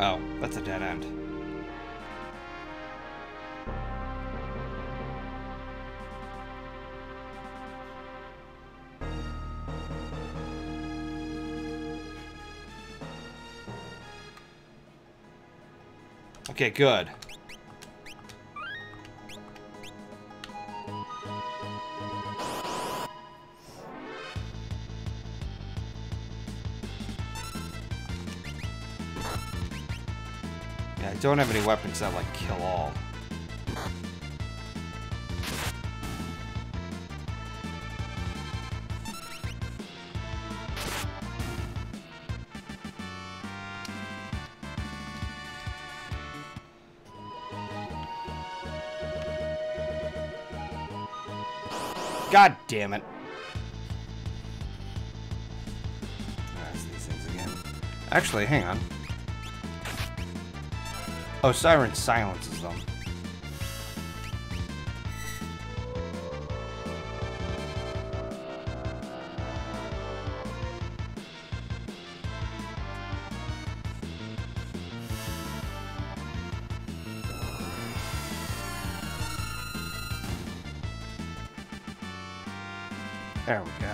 Oh, that's a dead end. Okay, good. I don't have any weapons that, like, kill all. God damn it. That's these things again. Actually, hang on. Oh, Siren silences them. There we go.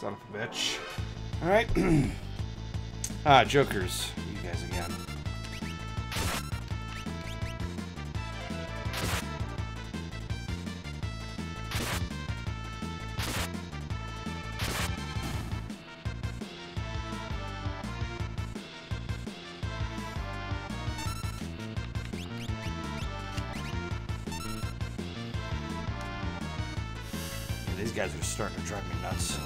Son of a bitch. Alright. Ah, jokers. You guys again. Yeah, these guys are starting to drive me nuts.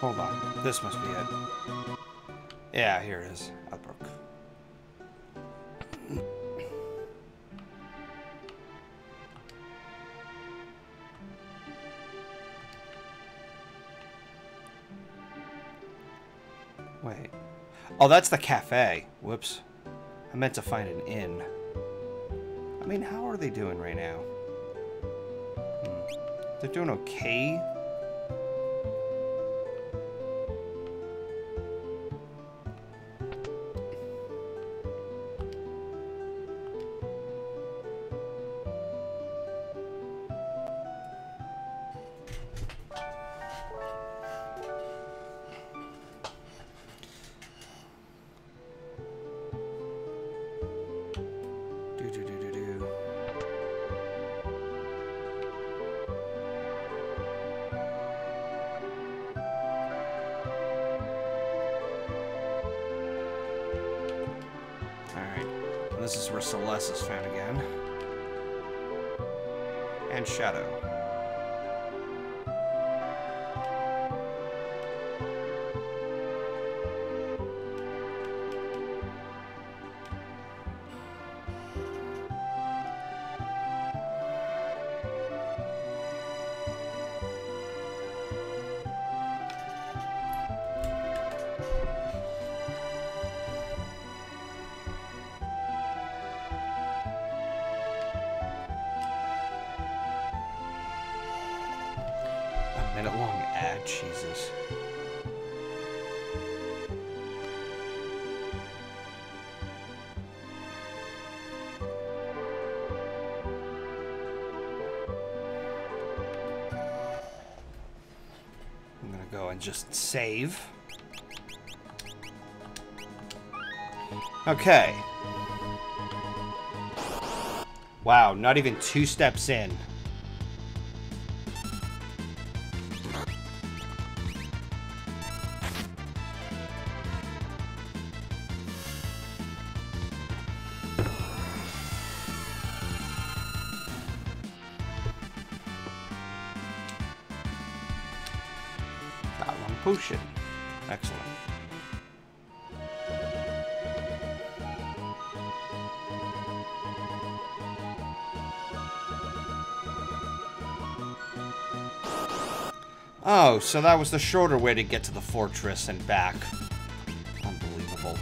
Hold on, this must be it. Yeah, here it is, Outbrook. Wait. Oh, that's the cafe. Whoops. I meant to find an inn. I mean, how are they doing right now? They're doing okay. This is where Celes is found again. And Shadow. Jesus. I'm gonna go and just save. Okay. Wow, not even 2 steps in. Got one potion. Excellent. Oh, so that was the shorter way to get to the fortress and back. Unbelievable.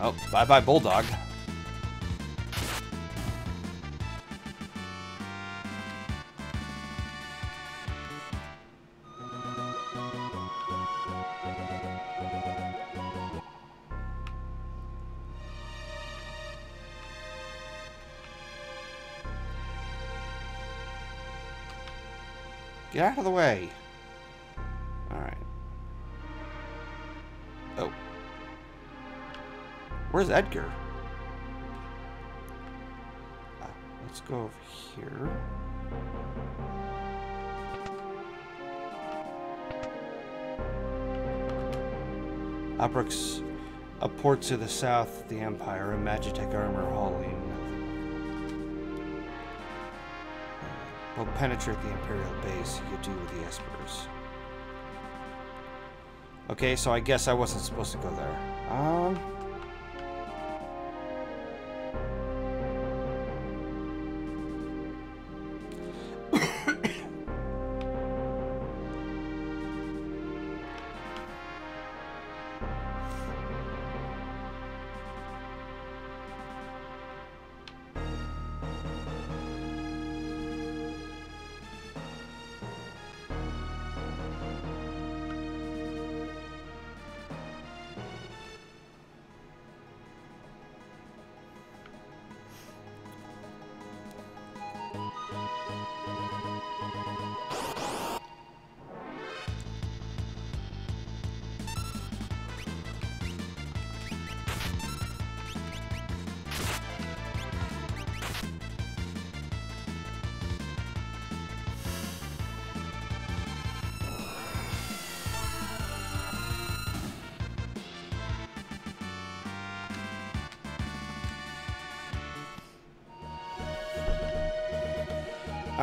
Oh, bye-bye, Bulldog. Get out of the way. Alright. Oh. Where's Edgar? Let's go over here. Albrook's a port to the south of the Empire, and Magitek armor hauling will penetrate the Imperial base. You do with the Espers. Okay, so I guess I wasn't supposed to go there.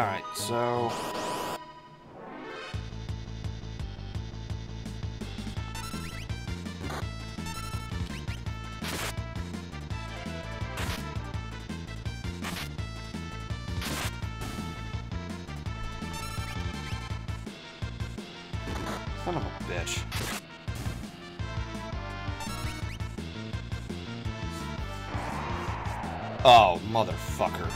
Alright, so... Son of a bitch. Oh, motherfucker.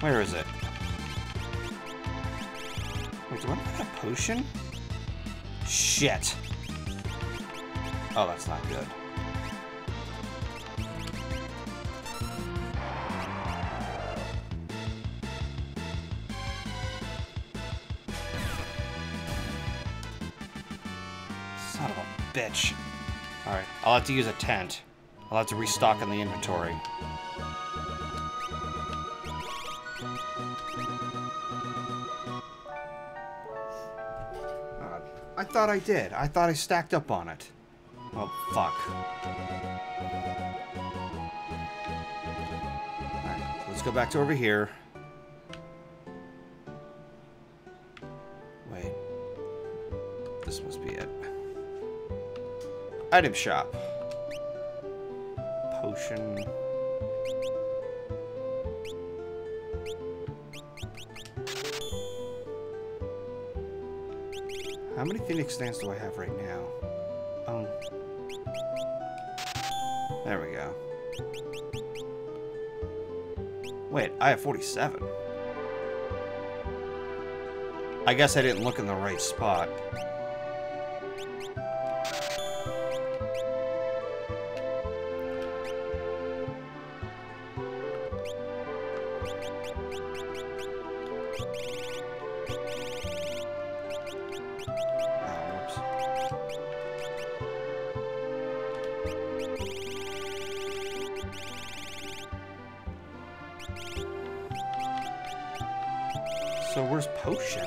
Where is it? Wait, do I have a potion? Shit. Oh, that's not good. Son of a bitch. Alright, I'll have to use a tent. I'll have to restock in the inventory. I thought I did. I thought I stacked up on it. Oh, fuck. Alright, let's go back to over here. Wait. Item shop. Potion. How many Phoenix stands do I have right now? There we go. Wait, I have 47. I guess I didn't look in the right spot. So where's potion?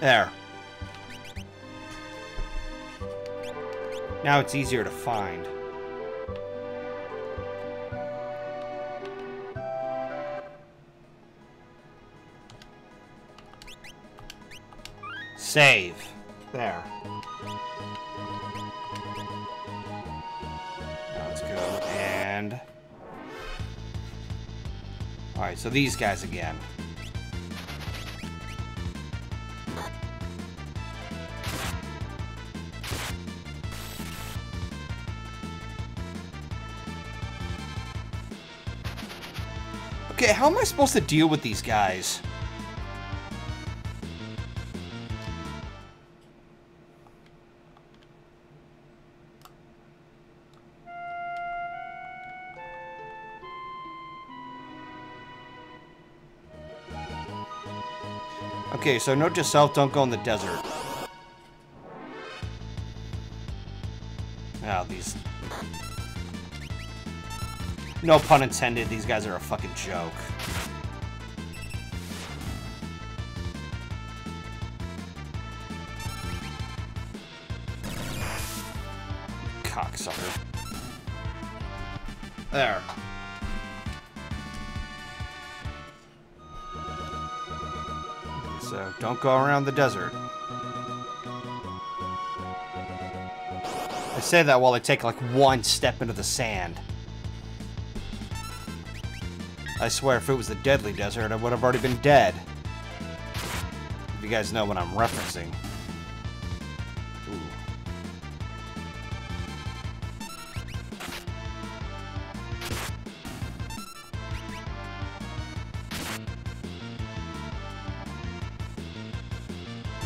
There. Now it's easier to find. Save. There. Now let's go and... Alright, so these guys again. Okay, how am I supposed to deal with these guys? Okay, so note to self, don't go in the desert. Oh, these... No pun intended, these guys are a fucking joke. Cocksucker. There. So, don't go around the desert. I say that while I take, like, one step into the sand. I swear, if it was the Deadly Desert, I would have already been dead. If you guys know what I'm referencing.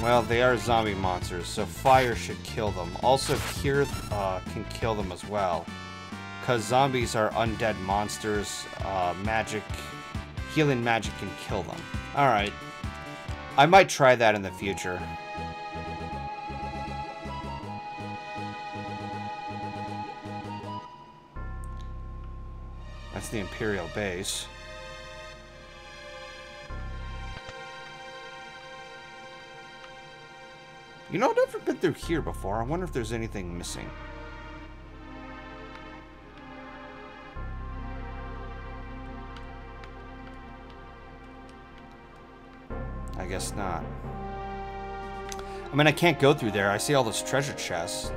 Well, they are zombie monsters, so fire should kill them. Also, cure can kill them as well. Because zombies are undead monsters, magic, healing magic can kill them. Alright. I might try that in the future. That's the Imperial base. You know, I've never been through here before. I wonder if there's anything missing. I guess not. I mean, I can't go through there. I see all those treasure chests.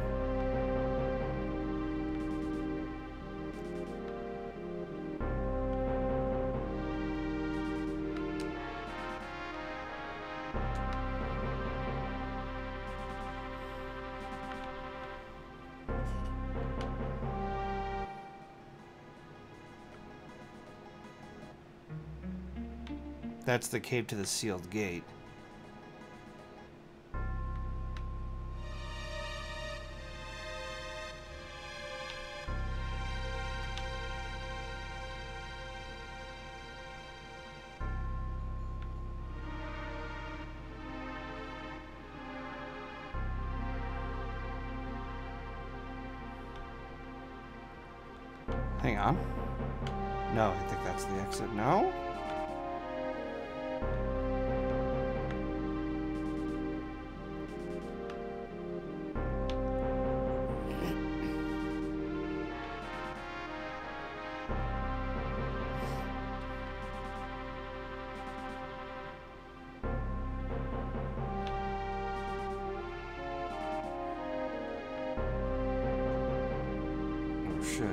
That's the cave to the sealed gate. Hang on. No, I think that's the exit. No? shit.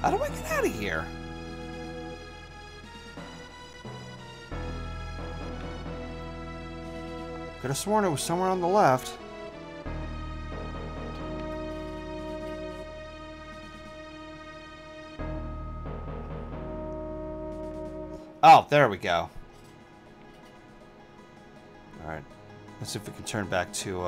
How do I get out of here? Could have sworn it was somewhere on the left. Oh, there we go. Alright. Let's see if we can turn back to,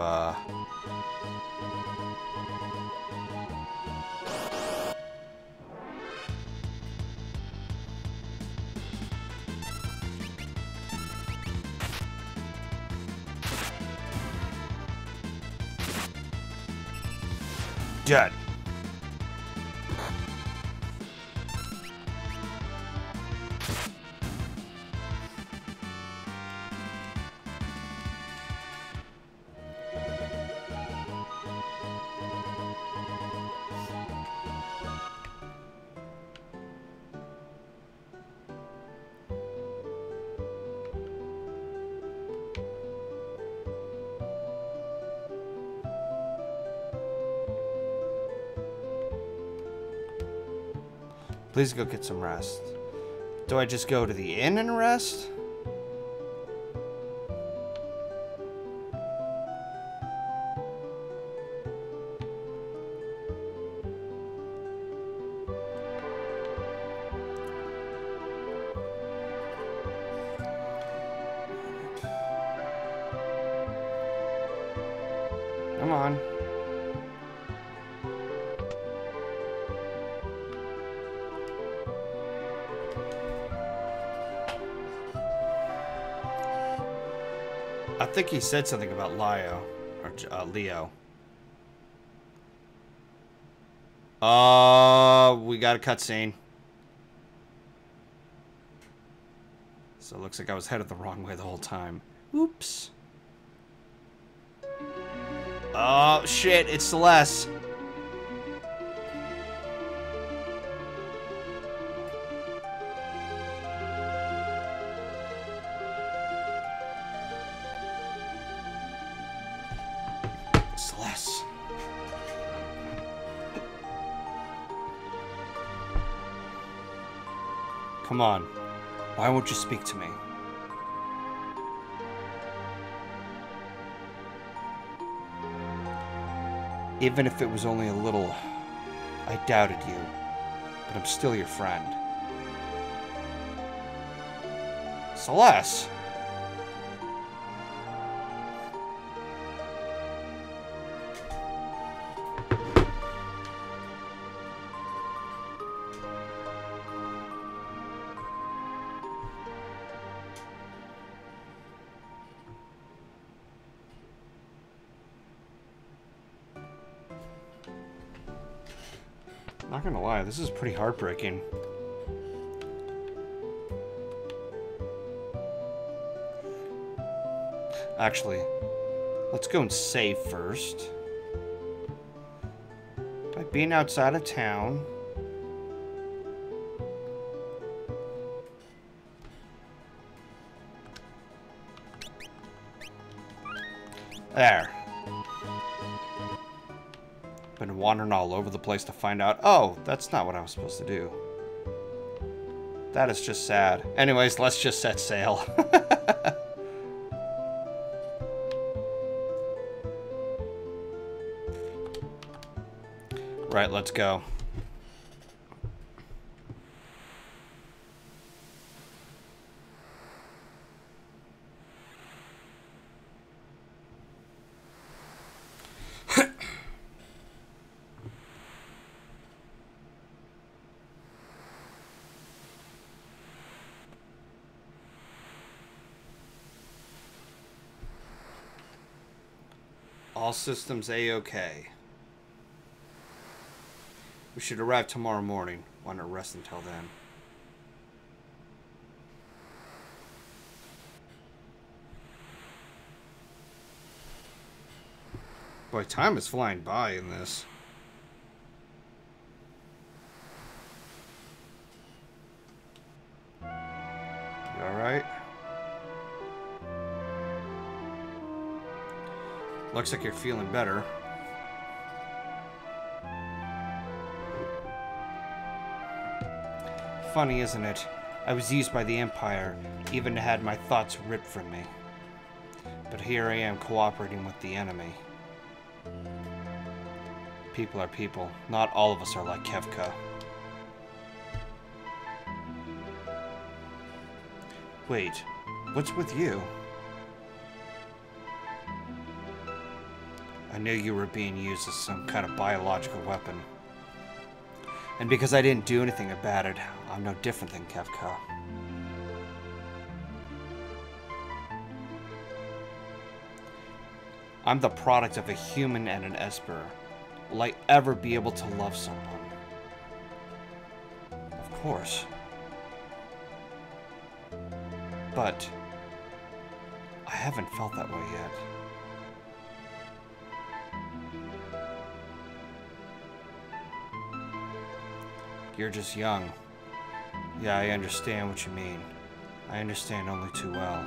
dead. Please go get some rest. Do I just go to the inn and rest? Come on. I think he said something about Leo, or Leo. We got a cutscene. So it looks like I was headed the wrong way the whole time. Oops. Oh, shit, it's Celes. Come on, why won't you speak to me? Even if it was only a little, I doubted you, but I'm still your friend. Celes! Not gonna lie, this is pretty heartbreaking. Actually, let's go and save first. By being outside of town. There. Been wandering all over the place to find out. Oh, that's not what I was supposed to do. That is just sad. Anyways, let's just set sail. Right, let's go. All systems A-OK. We should arrive tomorrow morning. Why not rest until then? Boy, time is flying by in this. You alright? Looks like you're feeling better. Funny, isn't it? I was used by the Empire, even had my thoughts ripped from me. But here I am cooperating with the enemy. People are people. Not all of us are like Kefka. Wait, what's with you? I knew you were being used as some kind of biological weapon. And because I didn't do anything about it, I'm no different than Kefka. I'm the product of a human and an Esper. Will I ever be able to love someone? Of course. But I haven't felt that way yet. You're just young. Yeah, I understand what you mean. I understand only too well.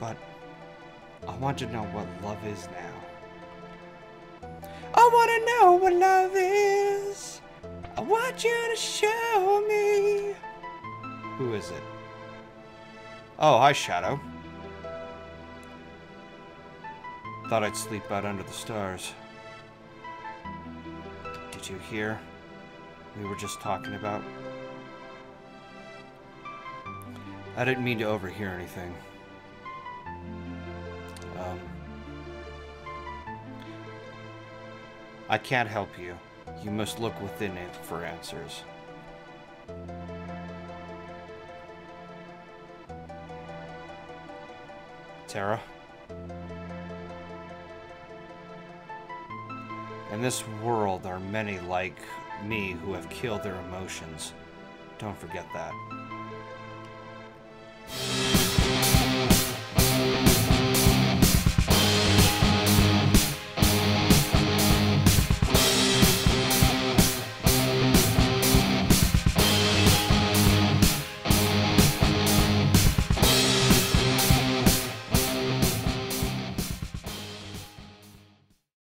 But I want to know what love is now. I want to know what love is. I want you to show me. Who is it? Oh, hi, Shadow. Thought I'd sleep out under the stars. Did you hear? We were just talking about. I didn't mean to overhear anything. I can't help you. You must look within it for answers. Terra? In this world are many like me who have killed their emotions. Don't forget that.